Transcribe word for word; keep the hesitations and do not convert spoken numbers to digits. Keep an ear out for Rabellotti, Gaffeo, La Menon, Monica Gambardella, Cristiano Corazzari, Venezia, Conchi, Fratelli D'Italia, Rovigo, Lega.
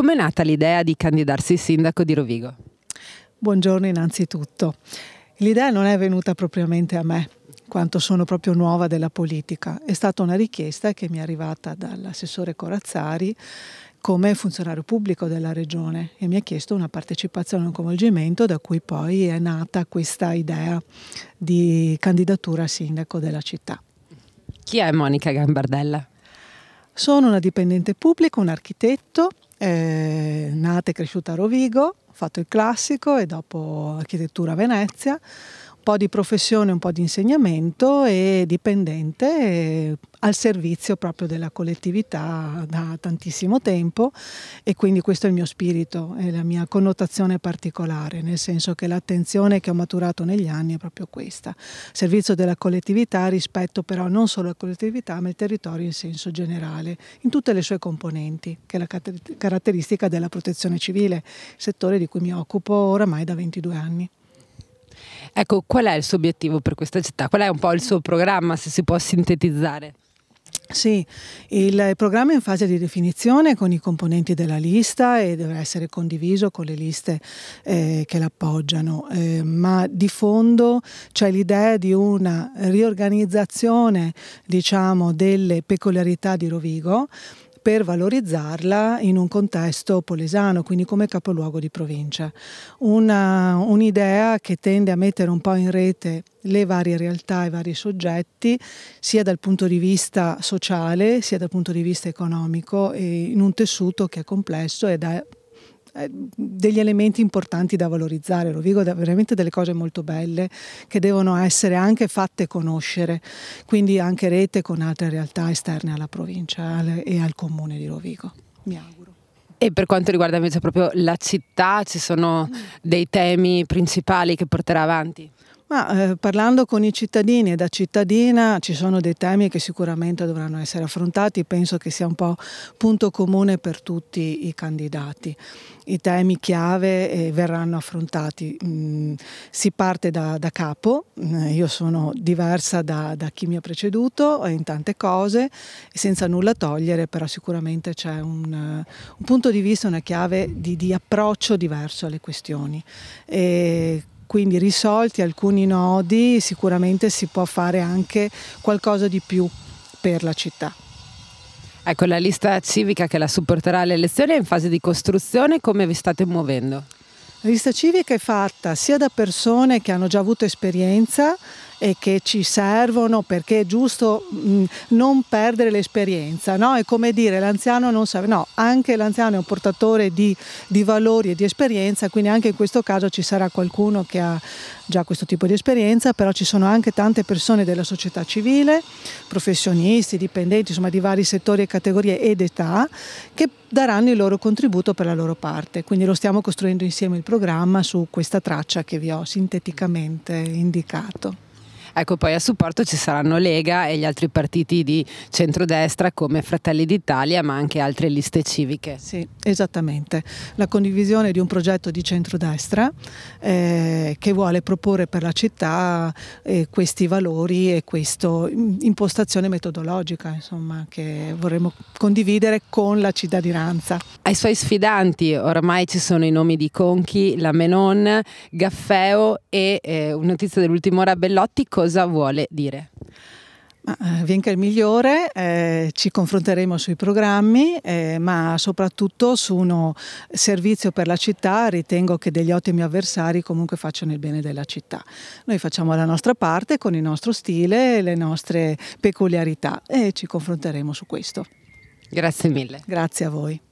Com'è nata l'idea di candidarsi sindaco di Rovigo? Buongiorno innanzitutto. L'idea non è venuta propriamente a me, quanto sono proprio nuova della politica. È stata una richiesta che mi è arrivata dall'assessore Corazzari come funzionario pubblico della regione e mi ha chiesto una partecipazione e un coinvolgimento, da cui poi è nata questa idea di candidatura a sindaco della città. Chi è Monica Gambardella? Sono una dipendente pubblica, un architetto, eh, nata e cresciuta a Rovigo, ho fatto il classico e dopo architettura a Venezia, un po' di professione, un po' di insegnamento e dipendente e al servizio proprio della collettività da tantissimo tempo, e quindi questo è il mio spirito e la mia connotazione particolare, nel senso che l'attenzione che ho maturato negli anni è proprio questa, servizio della collettività, rispetto però non solo alla collettività ma al territorio in senso generale, in tutte le sue componenti, che è la caratteristica della protezione civile, settore di cui mi occupo oramai da ventidue anni. Ecco, qual è il suo obiettivo per questa città? Qual è un po' il suo programma, se si può sintetizzare? Sì, il programma è in fase di definizione con i componenti della lista e dovrà essere condiviso con le liste eh, che l'appoggiano, eh, ma di fondo c'è l'idea di una riorganizzazione, diciamo, delle peculiarità di Rovigo per valorizzarla in un contesto polesano, quindi come capoluogo di provincia. Un'idea che tende a mettere un po' in rete le varie realtà, i vari soggetti, sia dal punto di vista sociale, sia dal punto di vista economico, e in un tessuto che è complesso ed è degli elementi importanti da valorizzare. Rovigo ha veramente delle cose molto belle che devono essere anche fatte conoscere, quindi anche rete con altre realtà esterne alla provincia e al comune di Rovigo, mi auguro. E per quanto riguarda invece proprio la città, ci sono dei temi principali che porterà avanti? Ma, eh, parlando con i cittadini e da cittadina, ci sono dei temi che sicuramente dovranno essere affrontati, penso che sia un po' punto comune per tutti i candidati. I temi chiave eh, verranno affrontati, mm, si parte da, da capo, io sono diversa da, da chi mi ha preceduto in tante cose, senza nulla togliere, però sicuramente c'è un, un punto di vista, una chiave di, di approccio diverso alle questioni. E, Quindi risolti alcuni nodi, sicuramente si può fare anche qualcosa di più per la città. Ecco, la lista civica che la supporterà alle elezioni è in fase di costruzione, come vi state muovendo? La lista civica è fatta sia da persone che hanno già avuto esperienza e che ci servono, perché è giusto mh, non perdere l'esperienza, no? È come dire l'anziano non sa, no, anche l'anziano è un portatore di, di valori e di esperienza, quindi anche in questo caso ci sarà qualcuno che ha già questo tipo di esperienza, però ci sono anche tante persone della società civile, professionisti, dipendenti, insomma di vari settori e categorie ed età, che daranno il loro contributo per la loro parte, quindi lo stiamo costruendo insieme il programma su questa traccia che vi ho sinteticamente indicato. Ecco, poi a supporto ci saranno Lega e gli altri partiti di centrodestra come Fratelli d'Italia, ma anche altre liste civiche. Sì, esattamente. La condivisione di un progetto di centrodestra eh, che vuole proporre per la città eh, questi valori e questa impostazione metodologica, insomma, che vorremmo condividere con la cittadinanza. Ai suoi sfidanti oramai ci sono i nomi di Conchi, La Menon, Gaffeo e eh, una notizia dell'ultima ora, Rabellotti. Cosa vuole dire? Ma, eh, venga il migliore, eh, ci confronteremo sui programmi, eh, ma soprattutto su uno servizio per la città. Ritengo che degli ottimi avversari comunque facciano il bene della città. Noi facciamo la nostra parte con il nostro stile, le nostre peculiarità, e ci confronteremo su questo. Grazie mille. Grazie a voi.